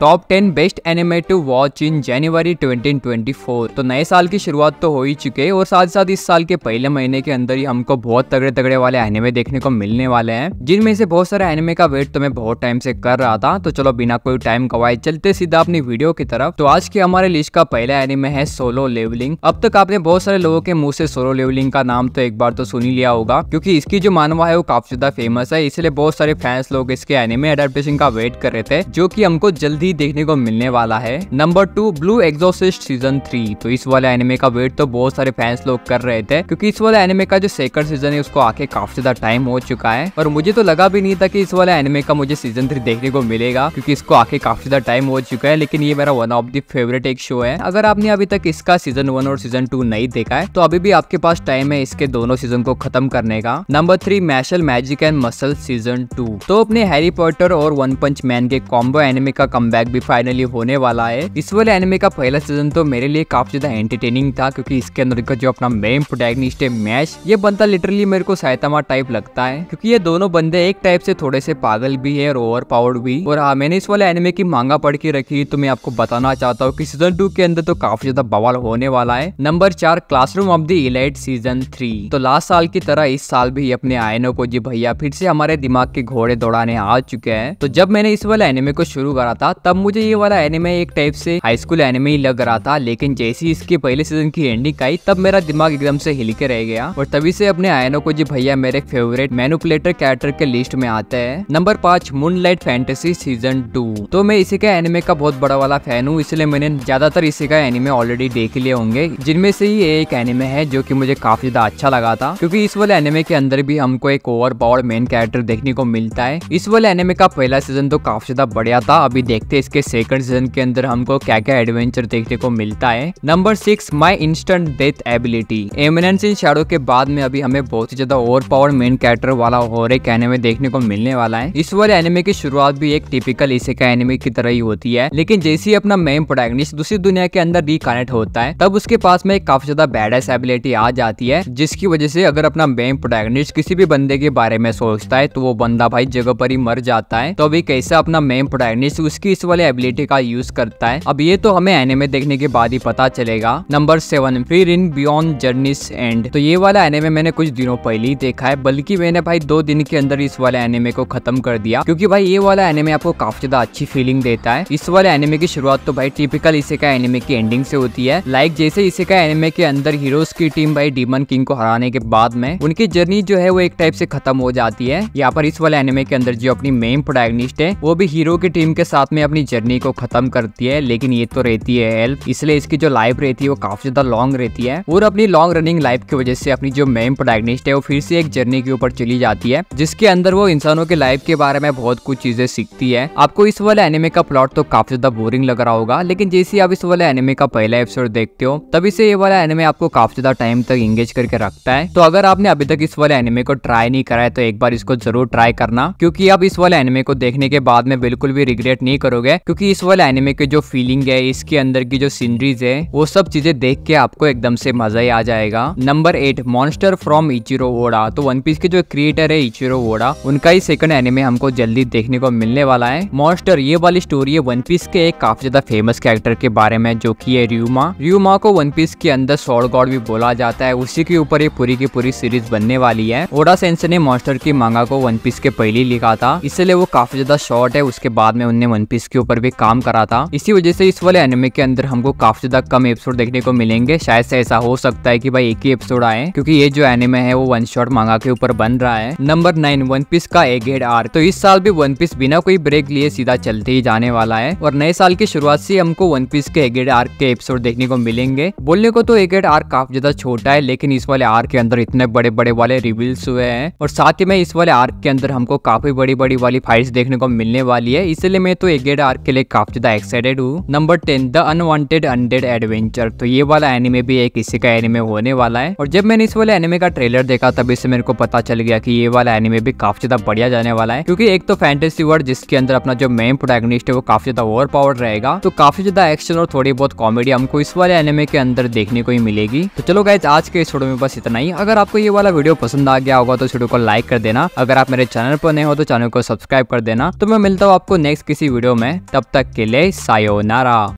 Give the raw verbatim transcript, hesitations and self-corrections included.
Top ten best anime to watch in January twenty twenty four. तो नए साल की शुरुआत तो हो ही चुकी है और साथ साथ इस साल के पहले महीने के अंदर ही हमको बहुत तगड़े तगड़े वाले एनिमे देखने को मिलने वाले हैं, जिनमें से बहुत सारे एनिमे का वेट तो मैं बहुत टाइम से कर रहा था। तो चलो बिना कोई टाइम गवाए चलते सीधा अपनी वीडियो की तरफ। तो आज के हमारे लिस्ट का पहला एनिमे है सोलो लेवलिंग। अब तक आपने बहुत सारे लोगों के मुंह से सोलो लेवलिंग का नाम तो एक बार तो सुनी लिया होगा, क्योंकि इसकी जो मानवा है वो काफी ज्यादा फेमस है, इसलिए बहुत सारे फैंस लोग इसके एनिमे एडेप्टेशन का वेट कर रहे थे, जो कि हमको जल्दी देखने को मिलने वाला है। Number two, Blue Exorcist season three. तो इस वाले एनिमे का वेट तो बहुत सारे फैंस लोग कर रहे थे, क्योंकि इस वाले एनिमे का जो सेकंड सीजन है उसको आके काफी ज्यादा टाइम हो चुका है, और मुझे तो लगा भी नहीं था कि इस वाले एनिमे का मुझे सीजन थ्री देखने को मिलेगा, क्योंकि इसको आके काफी ज्यादा टाइम हो चुका है। लेकिन ये मेरा वन ऑफ द फेवरेट एक शो है। अगर आपने अभी तक इसका सीजन वन और सीजन टू नहीं देखा है तो अभी भी आपके पास टाइम है इसके दोनों सीजन को खत्म करने का। Number three, Mashle magic and muscle season two. तो अपने हैरी पॉटर और वन पंच मैन के कॉम्बो एनिमे का कमबैक भी फाइनली होने वाला है। इस वाले एनिमे का पहला सीजन तो मेरे लिए काफी ज्यादा एंटरटेनिंग था, क्योंकि इसके अंदर का जो अपना मेन प्रोटैगनिस्ट है मैश, ये बंदा लिटरली मेरे को साइतामा टाइप लगता है, क्योंकि ये दोनों बंदे एक टाइप से थोड़े से पागल भी है और ओवर पावर्ड भी। और हाँ, मैंने इस वाले एनिमे की मांगा पढ़ के रखी, तो मैं आपको बताना चाहता हूँ कि सीजन टू के अंदर तो काफी ज्यादा बवाल होने वाला है। नंबर चार, classroom of the elite season three. तो लास्ट साल की तरह इस साल भी अपने आयनो को जी भैया फिर से हमारे दिमाग के घोड़े दौड़ाने आ चुके हैं। तो जब मैंने इस वाले एनिमे को शुरू करा था तब मुझे ये वाला एनिमे एक टाइप से हाई स्कूल एनिमे ही लग रहा था, लेकिन जैसे ही इसके पहले सीजन की एंडिंग आई तब मेरा दिमाग एकदम से हिल के रह गया, और तभी से अपने आयनो को जी भैया मेरे फेवरेट मैनिपुलेटर कैरेक्टर के लिस्ट में आते हैं। नंबर पांच, मूनलाइट फैंटेसी सीजन टू। तो मैं इसी का एनिमे का बहुत बड़ा वाला फैन हूँ, इसलिए मैंने ज्यादातर इसी का एनिमे ऑलरेडी देख लिए होंगे, जिनमें से ही एक एनिमे है जो की मुझे काफी ज्यादा अच्छा लगा था, क्योंकि इस वाले एनिमे के अंदर भी हमको एक ओवर पावर मेन कैरेक्टर देखने को मिलता है। इस वाले एनिमे का पहला सीजन तो काफी ज्यादा बढ़िया था, अभी देखते हैं इसके सेकंड सीजन के अंदर हमको क्या क्या एडवेंचर देखने को मिलता है। Number six, my instant death ability. Eminence in shadow के बाद में अभी हमें बहुत ही ज्यादा ओवर पावर मेन कैरेक्टर वाला और एक एनिमे देखने को मिलने वाला है। इस वाले एनिमे की शुरुआत भी एक टिपिकल इसेकाई एनिमे की तरह ही होती है, लेकिन जैसे ही अपना मेन प्रोटैगनिस्ट दूसरी दुनिया के अंदर रिकनेक्ट होता है तब उसके पास में एक काफी ज्यादा बैडएस एबिलिटी आ जाती है, जिसकी वजह से अगर अपना मेन प्रोटैगनिस्ट किसी भी बंदे के बारे में सोचता है तो वो बंदा भाई जगह पर ही मर जाता है। तो अभी कैसे अपना मेन प्रोटैगनिस्ट उसकी इस वाले एबिलिटी का यूज करता है, अब ये तो हमें एनिमे देखने के बाद ही पता चलेगा। Number seven, Frieren beyond journey's end. तो ये वाला एनिमे मैंने कुछ दिनों पहले ही देखा है, बल्कि मैंने भाई दो दिन के अंदर इस वाले एनिमे को खत्म कर दिया, क्योंकि भाई ये वाला एनिमे आपको काफी ज्यादा अच्छी फीलिंग देता है। इस वाले एनिमे की शुरुआत तो भाई टिपिकल इसेकाई एनिमे की एंडिंग से होती है, लाइक जैसे इसेकाई एनिमे के अंदर हीरोज की टीम भाई डीमन किंग को हराने के बाद में उनकी जर्नी जो है वो एक टाइप से खत्म हो जाती है। यहाँ पर इस वाले एनिमे के अंदर जो अपनी मेन प्रोटैगनिस्ट है वो भी हीरो की टीम के साथ में अपनी जर्नी को खत्म करती है, लेकिन ये तो रहती है हेल्प, इसलिए इसकी जो लाइफ रहती है वो काफी ज्यादा लॉन्ग रहती है, और अपनी लॉन्ग रनिंग लाइफ की वजह से अपनी जो मेन प्रोटैगनिस्ट है वो फिर से एक जर्नी के ऊपर चली जाती है, जिसके अंदर वो इंसानों के लाइफ के बारे में बहुत कुछ चीजें सीखती है। आपको इस वाले एनिमे का प्लॉट तो काफी ज्यादा बोरिंग लग रहा होगा, लेकिन जैसे आप इस वाले एनिमे का पहला एपिसोड देखते हो तभी से ये वाला एनिमे आपको काफी ज्यादा टाइम तक एंगेज करके रखता है। तो अगर आपने अभी तक इस वाले एनिमे को ट्राई नहीं करा है तो एक बार इसको जरूर ट्राई करना, क्योंकि आप इस वाले एनिमे को देखने के बाद में बिल्कुल भी रिग्रेट नहीं करोगे, क्योंकि इस वाले एनिमे के जो फीलिंग है, इसके अंदर की जो सीनरीज है, वो सब चीजें देख के आपको एकदम से मजा ही आ जाएगा। Number eight, monster from Ichiro Oda. तो वन पीस के जो क्रिएटर है इचिरो ओडा, उनका ही सेकंड एनिमे हमको जल्दी देखने को मिलने वाला है। मॉन्स्टर ये वाली स्टोरी है वन पीस के एक काफी ज्यादा फेमस कैरेक्टर के बारे में, जो की है र्यूमा। र्यूमा को वन पीस के अंदर सॉर्ड गॉड भी बोला जाता है, उसी के ऊपर ये पूरी की पूरी सीरीज बनने वाली है। ओडा सेंसे ने मॉन्स्टर की मांगा को वन पीस के पहले लिखा था, इसलिए वो काफी ज्यादा शॉर्ट है, उसके बाद में उनने वन पीस के ऊपर भी काम करा था। इसी वजह से इस वाले एनिमे के अंदर हमको काफी ज्यादा कम एपिसोड देखने को मिलेंगे, शायद से ऐसा हो सकता है कि भाई एक ही एपिसोड आए, क्योंकि ये जो एनिमे है वो वन शॉट मांगा के ऊपर बन रहा है। नंबर नाइन, वन पीस का एगहेड आर्क। तो इस साल भी वन पीस बिना कोई ब्रेक लिए सीधा चलते ही जाने वाला है, और नए साल की शुरुआत से हमको वन पीस के एगहेड आर्क के एपिसोड देखने को मिलेंगे। बोलने को तो एगहेड आर्क काफी ज्यादा छोटा है, लेकिन इस वाले आर्क के अंदर इतने बड़े बड़े वाले रिवील्स हुए हैं, और साथ ही में इस वाले आर्क के अंदर हमको काफी बड़ी बड़ी वाली फाइट्स देखने को मिलने वाली है, इसलिए मैं तो एगहेड आर्क के लिए काफी ज्यादा एक्साइटेड हूँ। Number ten, the unwanted undead adventure. तो ये वाला एनिमे भी एक इसी का एनिमे होने वाला है, और जब मैंने इस वाले एनिमे का ट्रेलर देखा तभी से मेरे को पता चल गया कि ये वाला एनिमे भी काफी ज्यादा बढ़िया जाने वाला है, क्योंकि एक तो फैंटेसी वर्ल्ड जिसके अंदर अपना जो मेन प्रोटैगनिस्ट है वो काफी ज्यादा ओवर पावर रहेगा, तो काफी ज्यादा एक्शन और थोड़ी बहुत कॉमेडी हमको इस वाले एनिमे के अंदर देखने को ही मिलेगी। तो चलो गाइस, आज के इस वीडियो में बस इतना ही। अगर आपको ये वाला वीडियो पसंद आ गया होगा तो इस वीडियो को लाइक कर देना, अगर आप मेरे चैनल पर नए हो तो चैनल को सब्सक्राइब कर देना। तो मैं मिलता हूँ आपको नेक्स्ट किसी वीडियो में। हैं। तब तक के लिए सायोनारा।